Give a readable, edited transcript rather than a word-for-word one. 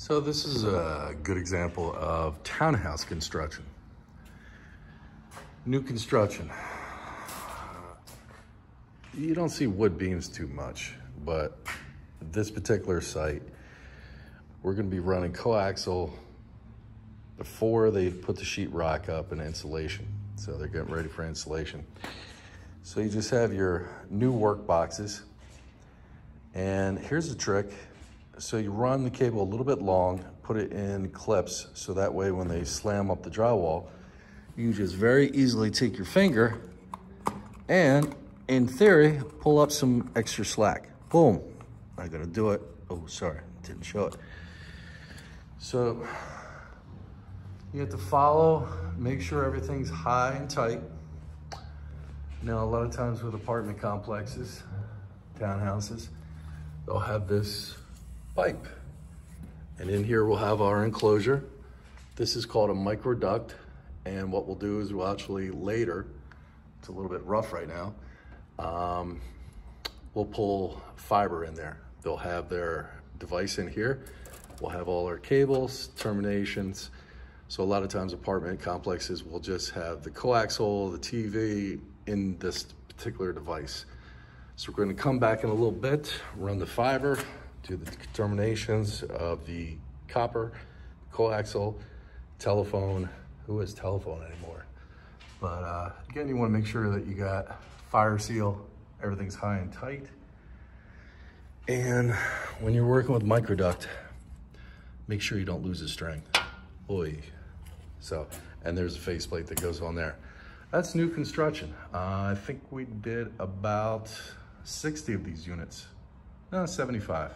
So this is a good example of townhouse construction. New construction. You don't see wood beams too much, but this particular site, we're gonna be running coaxial before they put the sheetrock up and insulation. So they're getting ready for insulation. So you just have your new work boxes. And here's the trick. So you run the cable a little bit long, put it in clips, so that way when they slam up the drywall, you just very easily take your finger and, in theory, pull up some extra slack. Boom. I gotta do it. Oh, sorry, didn't show it. So you have to follow, make sure everything's high and tight. Now, a lot of times with apartment complexes, townhouses, they'll have this pipe. And in here, we'll have our enclosure. This is called a microduct. And what we'll do is we'll actually later, it's a little bit rough right now, we'll pull fiber in there. They'll have their device in here. We'll have all our cables, terminations. So a lot of times apartment complexes will just have the coaxial, the TV in this particular device. So we're gonna come back in a little bit, run the fiber, do the terminations of the copper, coaxial, telephone. Who has telephone anymore? But again, you wanna make sure that you got fire seal, everything's high and tight. And when you're working with microduct, make sure you don't lose the string. Oy. So, and there's a faceplate that goes on there. That's new construction. I think we did about 60 of these units. No, 75.